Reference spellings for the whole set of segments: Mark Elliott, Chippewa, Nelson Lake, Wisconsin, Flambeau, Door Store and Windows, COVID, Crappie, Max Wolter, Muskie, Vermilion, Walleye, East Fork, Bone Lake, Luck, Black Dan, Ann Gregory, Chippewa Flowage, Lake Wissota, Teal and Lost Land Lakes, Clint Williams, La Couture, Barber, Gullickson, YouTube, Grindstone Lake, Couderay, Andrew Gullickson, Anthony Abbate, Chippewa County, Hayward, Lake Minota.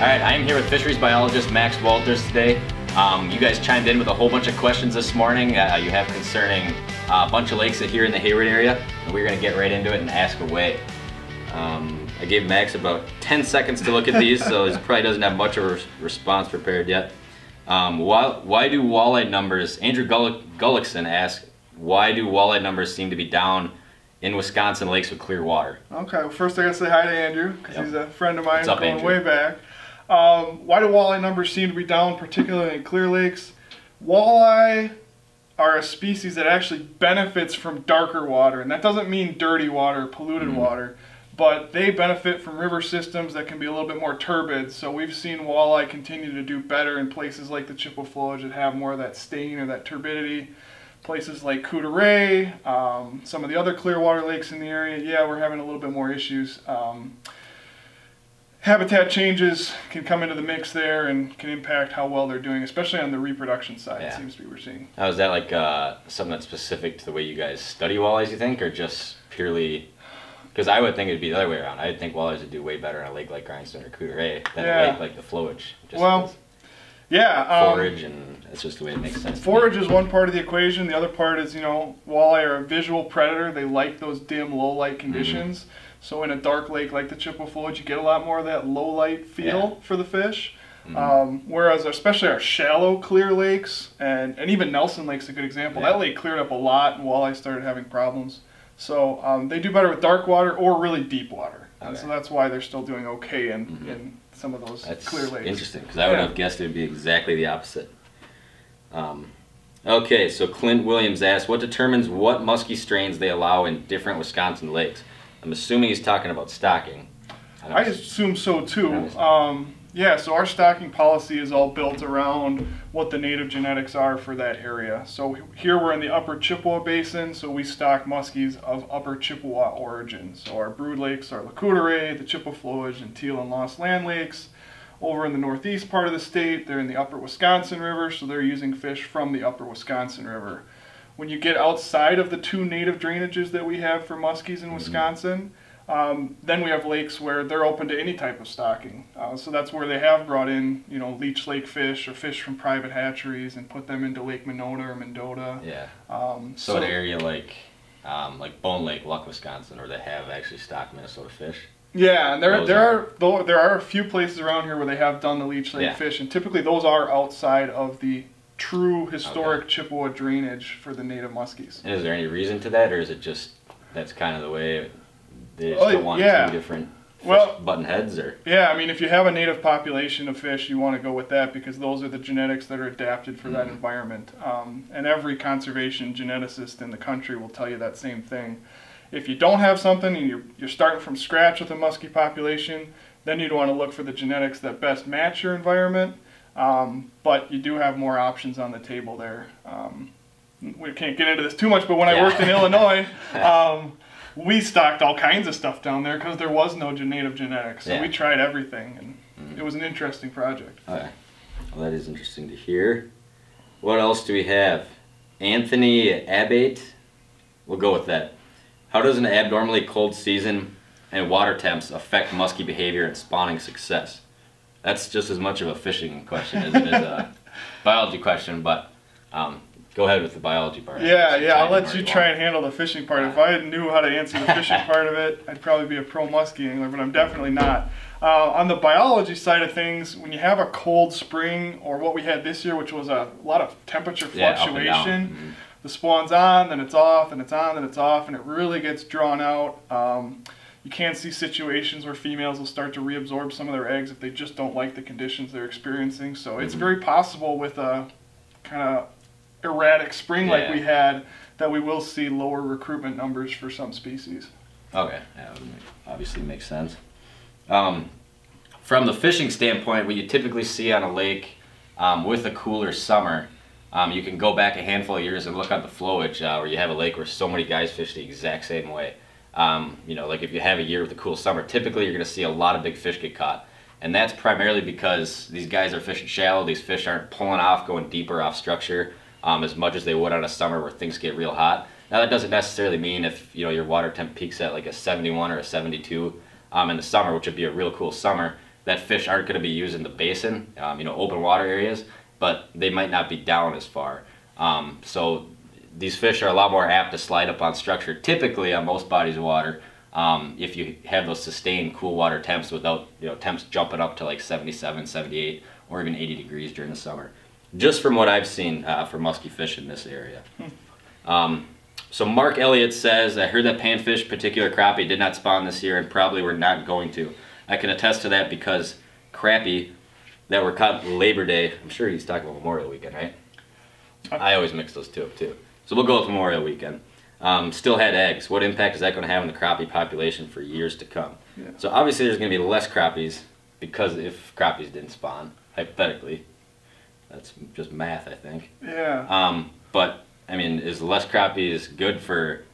Alright, I am here with fisheries biologist Max Wolter today. You guys chimed in with a whole bunch of questions this morning you have concerning a bunch of lakes here in the Hayward area, and we're going to get right into it and ask away. I gave Max about 10 seconds to look at these, so he probably doesn't have much of a response prepared yet. Why do walleye numbers, Andrew Gullickson asks, why do walleye numbers seem to be down in Wisconsin lakes with clear water? Okay, well, first I gotta say hi to Andrew, because he's a friend of mine going way back. Why do walleye numbers seem to be down, particularly in clear lakes? Walleye are a species that actually benefits from darker water, and that doesn't mean dirty water, polluted water, but they benefit from river systems that can be a little bit more turbid, so we've seen walleye continue to do better in places like the Chippewa Flowage that have more of that stain or that turbidity. Places like Couderay, some of the other clearwater lakes in the area, yeah, we're having a little bit more issues. Habitat changes can come into the mix there and can impact how well they're doing, especially on the reproduction side, it seems to be we're seeing. Now, is that like something that's specific to the way you guys study walleyes, you think, or just purely... Because I would think it'd be the other way around. I would think walleyes would do way better on a lake like Grindstone or Couderay than a lake like the Flowage. Just forage, and that's just the way it makes sense. Forage is one part of the equation. The other part is, you know, walleye are a visual predator. They like those dim low light conditions. So in a dark lake like the Chippewa Flowage, you get a lot more of that low light feel for the fish. Whereas especially our shallow clear lakes, and even Nelson Lake's a good example. That lake cleared up a lot and walleye started having problems. So they do better with dark water or really deep water. And so that's why they're still doing okay in some of those clear lakes. That's interesting, because I would have guessed it would be exactly the opposite. Okay, so Clint Williams asked, what determines what musky strains they allow in different Wisconsin lakes? I'm assuming he's talking about stocking. I assume so too. Yeah, so our stocking policy is all built around what the native genetics are for that area. So here we're in the upper Chippewa Basin, so we stock muskies of upper Chippewa origin. So our brood lakes are La Couture, the Chippewa Flowage, and Teal and Lost Land Lakes. Over in the northeast part of the state, they're in the upper Wisconsin River, so they're using fish from the upper Wisconsin River. When you get outside of the two native drainages that we have for muskies in Wisconsin, then we have lakes where they're open to any type of stocking. So that's where they have brought in, you know, Leech Lake fish or fish from private hatcheries and put them into Lake Minota or Mendota. So an area like Bone Lake, Luck, Wisconsin, where they have actually stocked Minnesota fish. Yeah, and there are a few places around here where they have done the Leech Lake fish, and typically those are outside of the true historic Chippewa drainage for the native muskies. And is there any reason to that, or is it just that's kind of the way? They still want two different button heads, or I mean, if you have a native population of fish, you want to go with that because those are the genetics that are adapted for that environment. And every conservation geneticist in the country will tell you that same thing. If you don't have something and you're starting from scratch with a muskie population, then you'd want to look for the genetics that best match your environment. But you do have more options on the table there. We can't get into this too much, but when I worked in Illinois, we stocked all kinds of stuff down there because there was no native genetics, so we tried everything, and it was an interesting project. Alright, well, that is interesting to hear. What else do we have? Anthony Abbate, we'll go with that. How does an abnormally cold season and water temps affect muskie behavior and spawning success? That's just as much of a fishing question as it is a biology question, but go ahead with the biology part. I'll let you try and handle the fishing part. If I knew how to answer the fishing part of it, I'd probably be a pro muskie angler, but I'm definitely not. On the biology side of things, when you have a cold spring, or what we had this year, which was a lot of temperature fluctuation, the spawn's on, then it's off, then it's on, then it's off, and it really gets drawn out. You can see situations where females will start to reabsorb some of their eggs if they just don't like the conditions they're experiencing. So it's very possible with a kind of erratic spring like we had that we will see lower recruitment numbers for some species. Okay, that would obviously makes sense. From the fishing standpoint, what you typically see on a lake with a cooler summer, you can go back a handful of years and look at the flowage where you have a lake where so many guys fish the exact same way. You know, like if you have a year with a cool summer, typically you're going to see a lot of big fish get caught. And that's primarily because these guys are fishing shallow, these fish aren't pulling off, going deeper off structure as much as they would on a summer where things get real hot. Now that doesn't necessarily mean if, you know, your water temp peaks at like a 71 or a 72 in the summer, which would be a real cool summer, that fish aren't going to be using the basin, you know, open water areas, but they might not be down as far. So these fish are a lot more apt to slide up on structure, typically on most bodies of water, if you have those sustained cool water temps without, you know, temps jumping up to like 77, 78, or even 80 degrees during the summer. Just from what I've seen for musky fish in this area. So Mark Elliott says, I heard that panfish, particular crappie, did not spawn this year and probably were not going to. I can attest to that because crappie that were caught Labor Day, I'm sure he's talking about Memorial Weekend, right? I always mix those two up too. So we'll go with Memorial Weekend. Still had eggs. What impact is that going to have on the crappie population for years to come? Yeah. So obviously there's going to be less crappies because if crappies didn't spawn, hypothetically. That's just math, I think. Yeah. But, I mean, is less crappies good for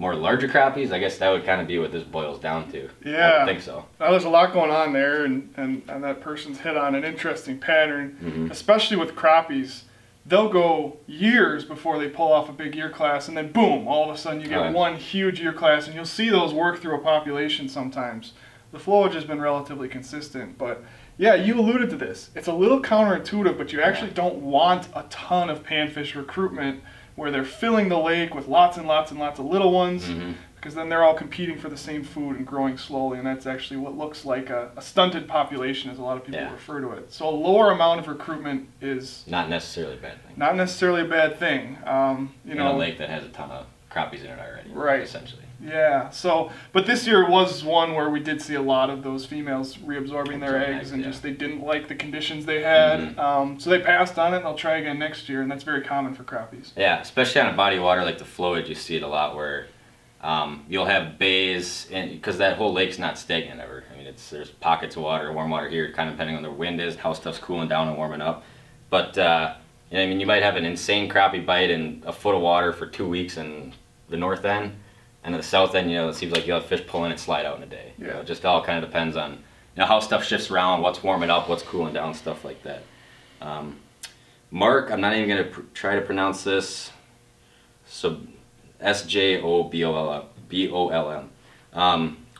more larger crappies? I guess that would kind of be what this boils down to. Yeah. I don't think so. Now, there's a lot going on there, and that person's hit on an interesting pattern, especially with crappies. They'll go years before they pull off a big year class, and then boom, all of a sudden you get one huge year class, and you'll see those work through a population sometimes. The flowage has been relatively consistent, but yeah, you alluded to this. It's a little counterintuitive, but you actually don't want a ton of panfish recruitment where they're filling the lake with lots and lots and lots of little ones, because then they're all competing for the same food and growing slowly, and that's actually what looks like a stunted population, as a lot of people refer to it. So a lower amount of recruitment is not necessarily a bad thing. Not necessarily a bad thing. You know, a lake that has a ton of crappies in it already, right? Essentially. Yeah, so, but this year was one where we did see a lot of those females reabsorbing their eggs, and just they didn't like the conditions they had, so they passed on it, and they'll try again next year, and that's very common for crappies. Yeah, especially on a body of water like the flowage, you see it a lot where you'll have bays, because that whole lake's not stagnant ever. I mean, there's pockets of water, warm water here, kind of depending on the wind is, how stuff's cooling down and warming up, but you know, I mean, you might have an insane crappie bite in a foot of water for 2 weeks in the north end, and at the south end, you know, it seems like you'll have fish pull in and slide out in a day. Yeah. You know, it just all kind of depends on, you know, how stuff shifts around, what's warming up, what's cooling down, stuff like that. Mark, I'm not even going to try to pronounce this. So, S-J-O-B-O-L-M.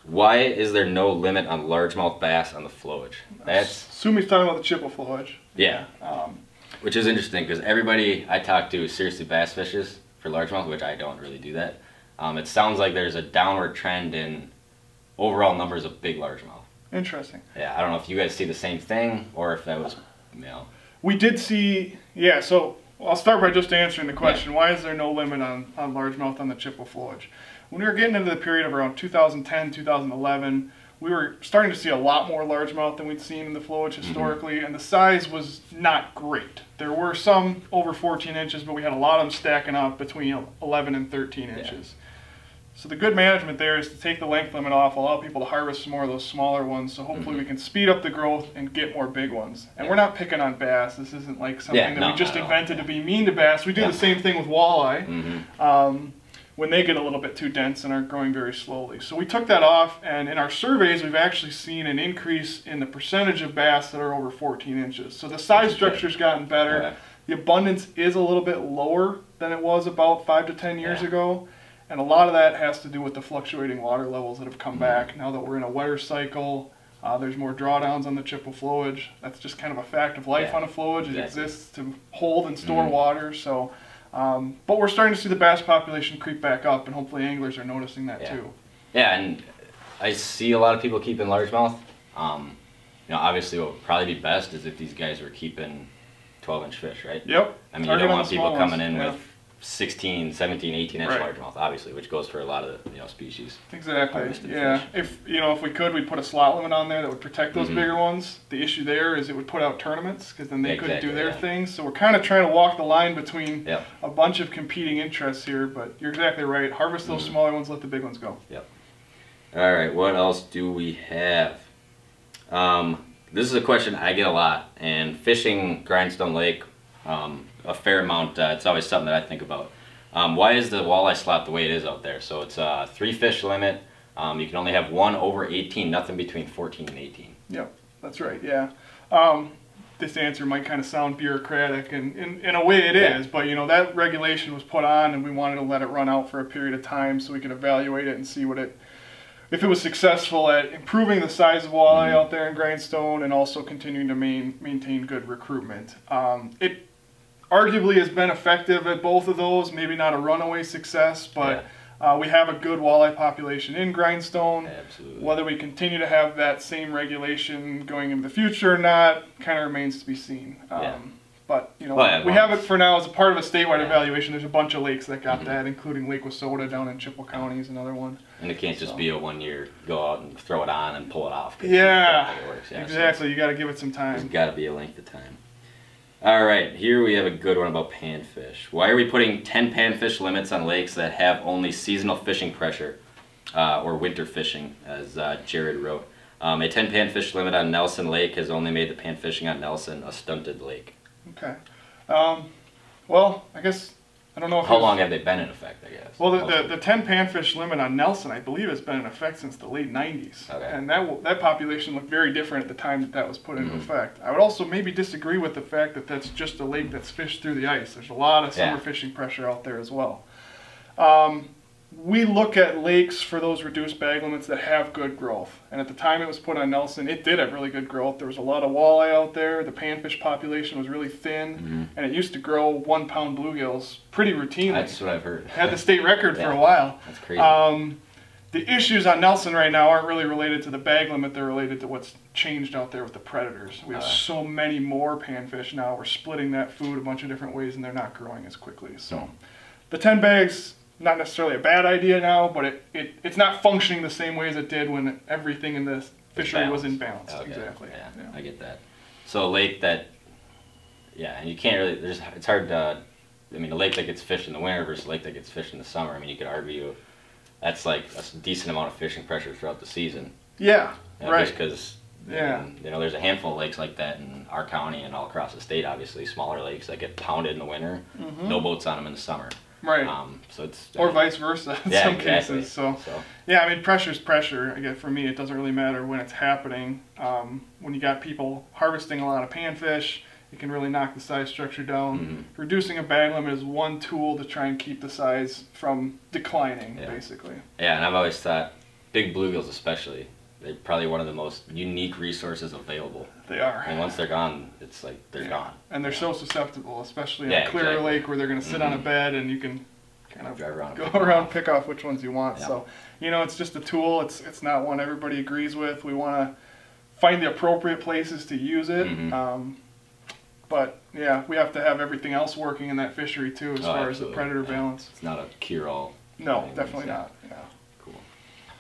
Why is there no limit on largemouth bass on the flowage? That's Sumi's talking about the Chippewa flowage. Yeah. Which is interesting because everybody I talk to seriously bass fishes for largemouth, which I don't really do that. It sounds like there's a downward trend in overall numbers of big largemouth. Interesting. Yeah, I don't know if you guys see the same thing or if that was, you know. We did see, yeah, so I'll start by just answering the question, why is there no limit on largemouth on the Chippewa flowage? When we were getting into the period of around 2010, 2011, we were starting to see a lot more largemouth than we'd seen in the flowage historically, and the size was not great. There were some over 14 inches, but we had a lot of them stacking up between 11 and 13 inches. So the good management there is to take the length limit off, allow people to harvest some more of those smaller ones, so hopefully we can speed up the growth and get more big ones. And we're not picking on bass. This isn't like something that we just invented to be mean to bass. We do the same thing with walleye when they get a little bit too dense and aren't growing very slowly. So we took that off, and in our surveys we've actually seen an increase in the percentage of bass that are over 14 inches. So the size structure's gotten better. The abundance is a little bit lower than it was about 5 to 10 years ago. And a lot of that has to do with the fluctuating water levels that have come back. Now that we're in a wetter cycle, there's more drawdowns on the Chippewa flowage. That's just kind of a fact of life on a flowage. It exists to hold and store water. So, but we're starting to see the bass population creep back up, and hopefully anglers are noticing that too. Yeah, and I see a lot of people keeping largemouth. You know, obviously what would probably be best is if these guys were keeping 12-inch fish, right? Yep. I mean, you don't want people coming in with 16, 17, 18 inch largemouth, obviously, which goes for a lot of the, you know, species. Exactly. Yeah. Fish. If, you know, if we could, we'd put a slot limit on there that would protect those bigger ones. The issue there is it would put out tournaments because then they couldn't do their things. So we're kind of trying to walk the line between a bunch of competing interests here. But you're exactly right. Harvest those smaller ones, let the big ones go. Yep. All right. What else do we have? This is a question I get a lot, and fishing Grindstone Lake. A fair amount. It's always something that I think about. Why is the walleye slot the way it is out there? So it's a 3-fish limit. You can only have one over 18, nothing between 14 and 18. Yep, that's right, yeah. This answer might kind of sound bureaucratic, and in a way it is, but you know, that regulation was put on and we wanted to let it run out for a period of time so we could evaluate it and see what it if it was successful at improving the size of walleye out there in Grindstone and also continuing to maintain good recruitment. It arguably has been effective at both of those, maybe not a runaway success, but yeah. We have a good walleye population in Grindstone. Absolutely. Whether we continue to have that same regulation going into the future or not kind of remains to be seen. Yeah. But, you know, we have it for now as a part of a statewide evaluation. There's a bunch of lakes that got that, including Lake Wissota down in Chippewa County is another one. And it can't just be a one-year go out and throw it on and pull it off. Yeah, exactly. So you got to give it some time. There's got to be a length of time. All right, here we have a good one about panfish. Why are we putting 10 panfish limits on lakes that have only seasonal fishing pressure or winter fishing, as Jared wrote? A 10 panfish limit on Nelson Lake has only made the panfishing on Nelson a stunted lake. Okay. Well, I guess, I don't know if how long have they been in effect, I guess? Well, the 10 panfish limit on Nelson, I believe, has been in effect since the late 90s. Okay. And that population looked very different at the time that was put into effect. I would also maybe disagree with the fact that that's just a lake that's fished through the ice. There's a lot of summer fishing pressure out there as well. We look at lakes for those reduced bag limits that have good growth. And at the time it was put on Nelson, it did have really good growth. There was a lot of walleye out there. The panfish population was really thin. And it used to grow 1-pound bluegills pretty routinely. That's what I've heard. Had the state record for a while. That's crazy. The issues on Nelson right now aren't really related to the bag limit. They're related to what's changed out there with the predators. We have so many more panfish now. We're splitting that food a bunch of different ways, and they're not growing as quickly. So the 10 bags... not necessarily a bad idea now, but it's not functioning the same way as it did when everything in the fishery was in balance. Okay. Exactly. Yeah, yeah, I get that. So a lake that, yeah, and you can't really, it's hard to, I mean, a lake that gets fished in the winter versus a lake that gets fished in the summer, I mean, you could argue that's like a decent amount of fishing pressure throughout the season. Yeah, right. Just because, you know, there's a handful of lakes like that in our county and all across the state, obviously, smaller lakes that get pounded in the winter, no boats on them in the summer. Right. So it's or vice versa in some cases. So yeah, I mean, pressure's pressure. Again, for me, it doesn't really matter when it's happening. When you got people harvesting a lot of panfish, it can really knock the size structure down. Reducing a bag limit is one tool to try and keep the size from declining, basically. Yeah, and I've always thought big bluegills, especially, they're probably one of the most unique resources available. They are. And once they're gone, it's like they're gone. And they're so susceptible, especially in a clear lake where they're going to sit on a bed and you can kind of drive around, pick off which ones you want. So, you know, it's just a tool. It's not one everybody agrees with. We want to find the appropriate places to use it. But, yeah, we have to have everything else working in that fishery, too, as far as the predator balance. It's not a cure-all. No, definitely not. Yeah.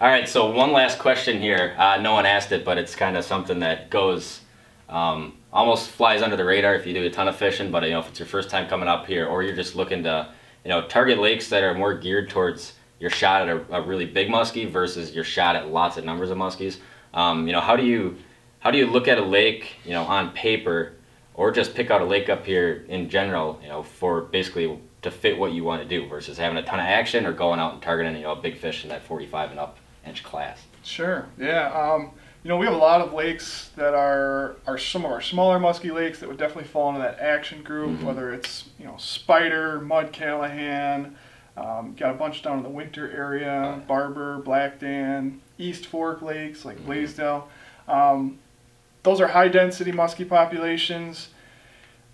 All right, so one last question here. No one asked it, but it's kind of something that goes, almost flies under the radar if you do a ton of fishing, but you know, if it's your first time coming up here or you're just looking to, you know, target lakes that are more geared towards your shot at a really big muskie versus your shot at lots of numbers of muskies. You know, how do you look at a lake, you know, on paper or just pick out a lake up here in general, you know, for basically to fit what you want to do versus having a ton of action or going out and targeting, you know, a big fish in that 45 and up class? Sure, yeah. You know, we have a lot of lakes that are some of our smaller musky lakes that would definitely fall into that action group, whether it's, you know, Spider, Mud Callahan, got a bunch down in the winter area, Barber, Black Dan, East Fork lakes like Blaisdell. Those are high density musky populations.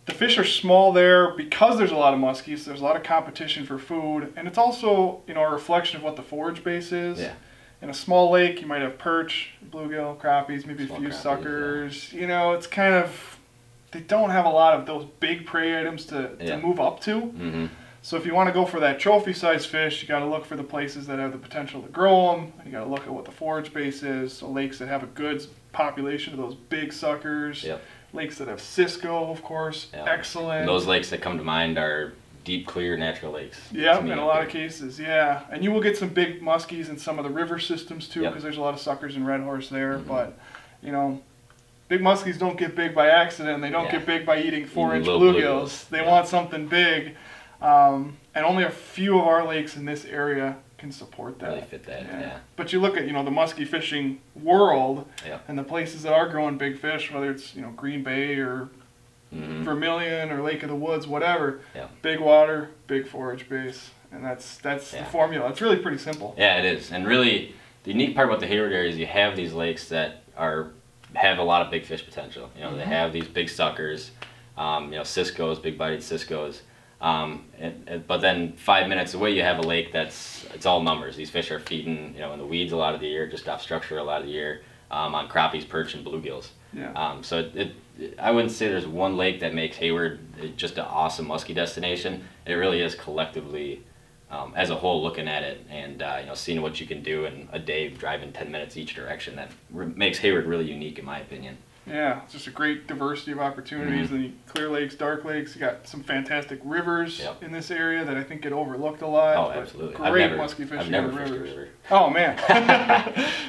The fish are small there because there's a lot of muskies, so there's a lot of competition for food, and it's also, you know, a reflection of what the forage base is. Yeah. In a small lake, you might have perch, bluegill, crappies, maybe a few suckers. You know, it's kind of, they don't have a lot of those big prey items to move up to. So if you want to go for that trophy-sized fish, you got to look for the places that have the potential to grow them. You got to look at what the forage base is. So lakes that have a good population of those big suckers. Lakes that have cisco, of course, excellent. And those lakes that come to mind are deep, clear, natural lakes. Yeah, in a lot of cases, yeah. And you will get some big muskies in some of the river systems, too, because there's a lot of suckers in Red Horse there. But, you know, big muskies don't get big by accident. They don't get big by eating 4-inch bluegills. They want something big. And only a few of our lakes in this area can support that. Really fit that, But you look at, you know, the musky fishing world and the places that are growing big fish, whether it's, you know, Green Bay or Vermilion or Lake of the Woods, whatever. Big water, big forage base, and that's the formula. It's really pretty simple. Yeah, it is, and really, The unique part about the Hayward area is you have these lakes that have a lot of big fish potential. You know, mm-hmm. they have these big suckers, you know, ciscos, big-bodied ciscos. But then 5 minutes away, you have a lake that's, it's all numbers. These fish are feeding, you know, in the weeds a lot of the year, just off structure a lot of the year, on crappies, perch, and bluegills. Yeah. So I wouldn't say there's one lake that makes Hayward just an awesome muskie destination. It really is collectively, as a whole, looking at it and you know, seeing what you can do in a day driving 10 minutes each direction, that makes Hayward really unique in my opinion. Yeah, it's just a great diversity of opportunities. Mm-hmm. The clear lakes, dark lakes, you got some fantastic rivers yep. in this area that I think get overlooked a lot. Oh, absolutely. Great muskie fishing. I've never fished a river. Oh, man.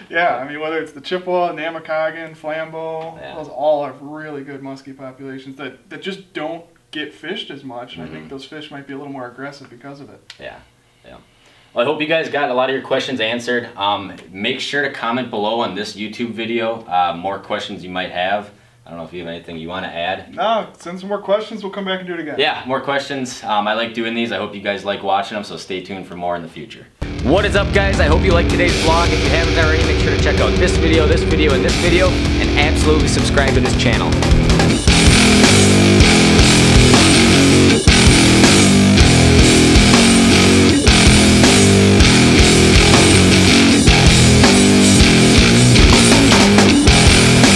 Yeah, I mean, whether it's the Chippewa, Namakagan, Flambeau, yeah. those all have really good muskie populations that just don't get fished as much. And mm-hmm. I think those fish might be a little more aggressive because of it. Yeah, yeah. Well, I hope you guys got a lot of your questions answered. Make sure to comment below on this YouTube video, more questions you might have. I don't know if you have anything you want to add. No, send some more questions. We'll come back and do it again. Yeah, more questions. I like doing these. I hope you guys like watching them, so stay tuned for more in the future. What is up, guys? I hope you liked today's vlog. If you haven't already, make sure to check out this video, and absolutely subscribe to this channel.